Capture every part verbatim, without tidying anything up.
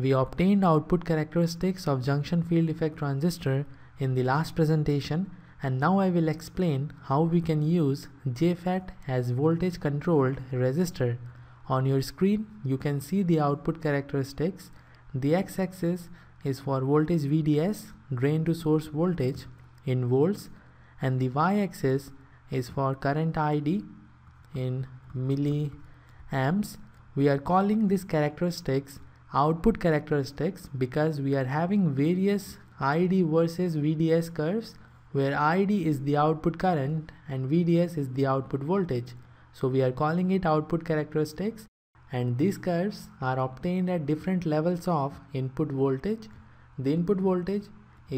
We obtained output characteristics of junction field effect transistor in the last presentation, and now I will explain how we can use J FET as voltage controlled resistor. On your screen you can see the output characteristics. The x-axis is for voltage V D S, drain to source voltage in volts, and the y-axis is for current I D in milliamps. We are calling these characteristics output characteristics because we are having various I D versus V D S curves where I D is the output current and V D S is the output voltage. So we are calling it output characteristics, and these curves are obtained at different levels of input voltage. The input voltage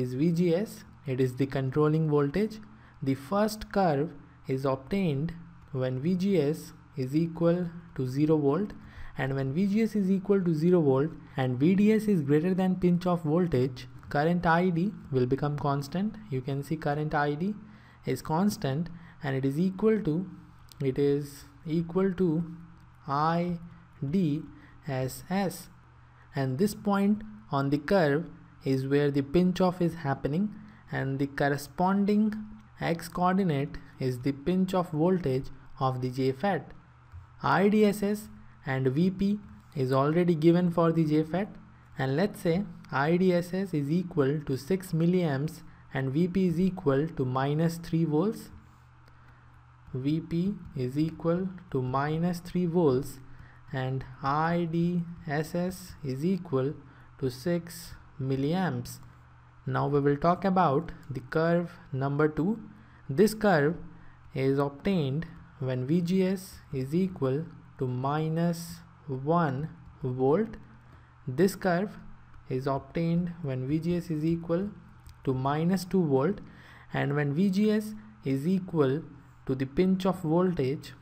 is V G S, it is the controlling voltage. The first curve is obtained when V G S is equal to zero volt. And when V G S is equal to zero volt and V D S is greater than pinch off voltage, current I D will become constant. You can see current I D is constant, and it is equal to it is equal to I D S S, and this point on the curve is where the pinch off is happening, and the corresponding x coordinate is the pinch off voltage of the J FET. I D S S and V P is already given for the J FET, and let's say I D S S is equal to six milliamps and V P is equal to minus three volts. V P is equal to minus three volts and I D S S is equal to six milliamps. Now we will talk about the curve number two. This curve is obtained when V G S is equal to minus one volt. This curve is obtained when V G S is equal to minus two volt, and when V G S is equal to the pinch of voltage,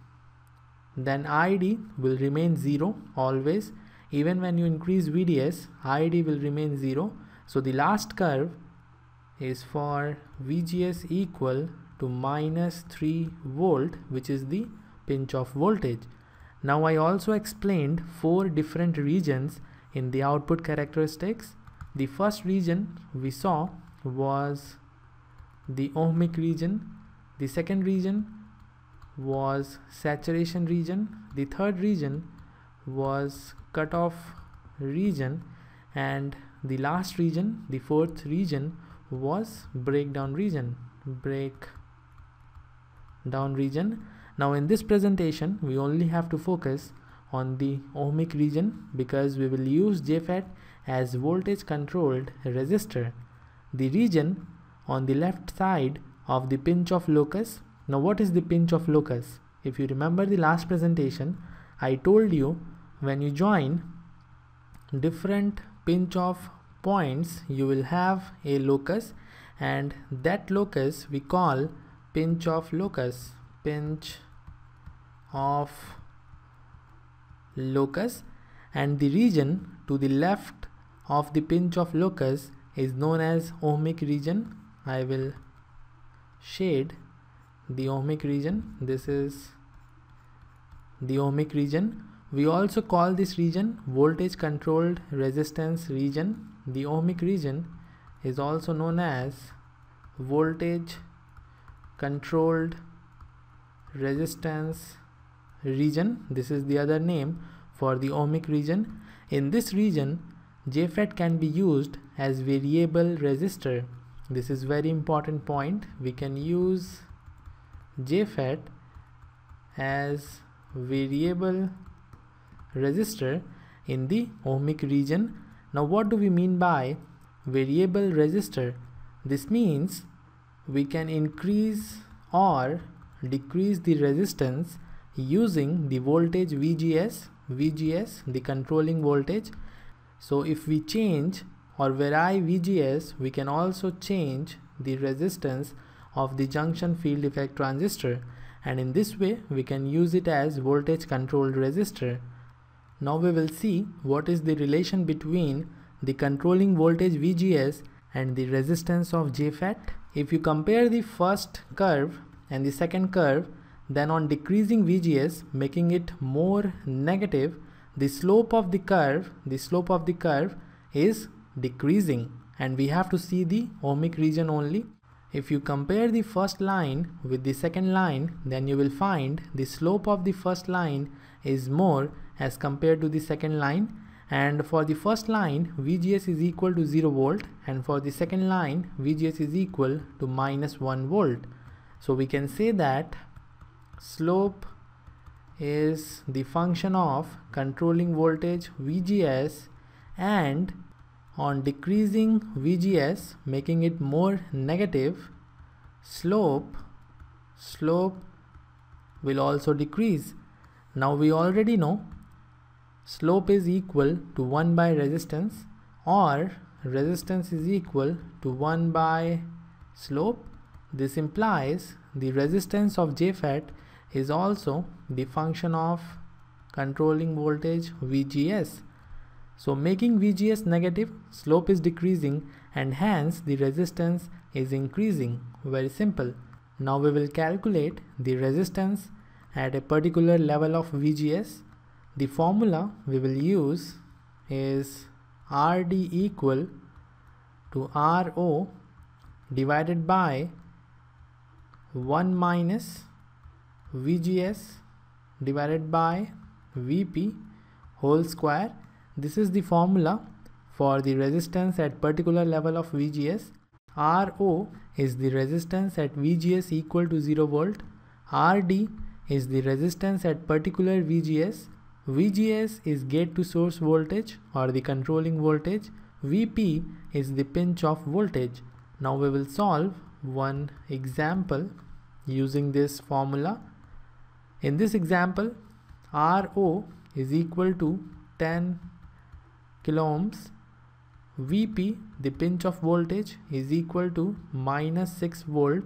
then I D will remain zero always. Even when you increase V D S, I D will remain zero. So the last curve is for V G S equal to minus three volt, which is the pinch of voltage. Now I also explained four different regions in the output characteristics. The first region we saw was the ohmic region. The second region was saturation region. The third region was cutoff region, and the last region, the fourth region, was breakdown region. Breakdown region. Now in this presentation we only have to focus on the ohmic region because we will use J FET as voltage controlled resistor. The region on the left side of the pinch off locus. Now what is the pinch off locus? If you remember the last presentation, I told you when you join different pinch off points you will have a locus, and that locus we call pinch off locus. Pinch of locus, and the region to the left of the pinch of locus is known as ohmic region. I will shade the ohmic region. This is the ohmic region. We also call this region voltage controlled resistance region. The ohmic region is also known as voltage controlled resistance region. This is the other name for the ohmic region. In this region, J FET can be used as variable resistor. This is very important point. We can use J FET as variable resistor in the ohmic region. Now what do we mean by variable resistor? This means we can increase or decrease the resistance using the voltage V G S. V G S, the controlling voltage. So if we change or vary V G S, we can also change the resistance of the junction field effect transistor, and in this way we can use it as voltage controlled resistor. Now we will see what is the relation between the controlling voltage V G S and the resistance of J FET. If you compare the first curve and the second curve, then on decreasing V G S, making it more negative, the slope of the curve the slope of the curve is decreasing, and we have to see the ohmic region only. If you compare the first line with the second line, then you will find the slope of the first line is more as compared to the second line, and for the first line V G S is equal to zero volt, and for the second line V G S is equal to minus one volt. So we can say that slope is the function of controlling voltage V G S and on decreasing V G S, making it more negative, slope slope will also decrease. Now we already know slope is equal to one by resistance, or resistance is equal to one by slope. This implies the resistance of J FET is also the function of controlling voltage V G S. So making V G S negative, slope is decreasing and hence the resistance is increasing. Very simple. Now we will calculate the resistance at a particular level of V G S. The formula we will use is R D equal to Ro divided by one minus V G S divided by V P whole square. This is the formula for the resistance at particular level of V G S. Ro is the resistance at V G S equal to zero volt. R D is the resistance at particular V G S. V G S is gate to source voltage or the controlling voltage. V P is the pinch off voltage. Now we will solve one example using this formula. In this example, Ro is equal to ten kilo ohms. V P, the pinch of voltage, is equal to minus six volt.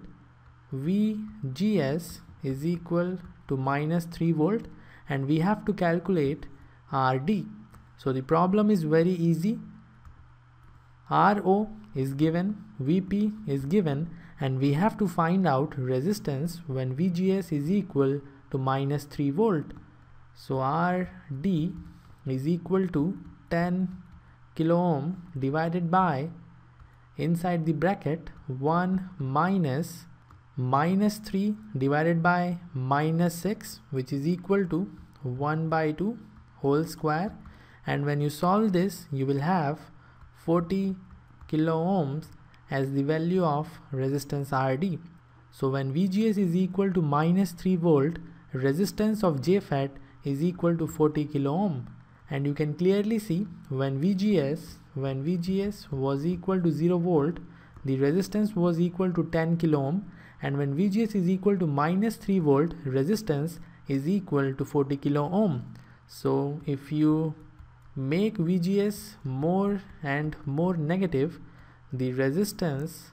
V G S is equal to minus three volt, and we have to calculate R D. So the problem is very easy. Ro is given, V P is given, and we have to find out resistance when V G S is equal to minus three volt. So R D is equal to ten kilo ohm divided by, inside the bracket, one minus minus three divided by minus six, which is equal to one by two whole square, and when you solve this you will have forty kilo ohms as the value of resistance R D. So when V G S is equal to minus three volt, resistance of J FET is equal to forty kilo ohm, and you can clearly see when VGS when VGS was equal to zero volt, the resistance was equal to ten kilo ohm, and when V G S is equal to minus three volt, resistance is equal to forty kilo ohm. So if you make V G S more and more negative, the resistance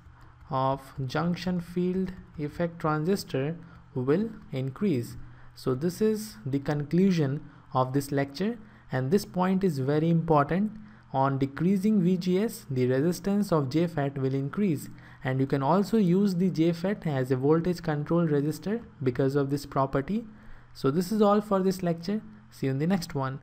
of junction field effect transistor will increase. So this is the conclusion of this lecture, and this point is very important. On decreasing V G S, the resistance of J FET will increase, and you can also use the J FET as a voltage control resistor because of this property. So this is all for this lecture. See you in the next one.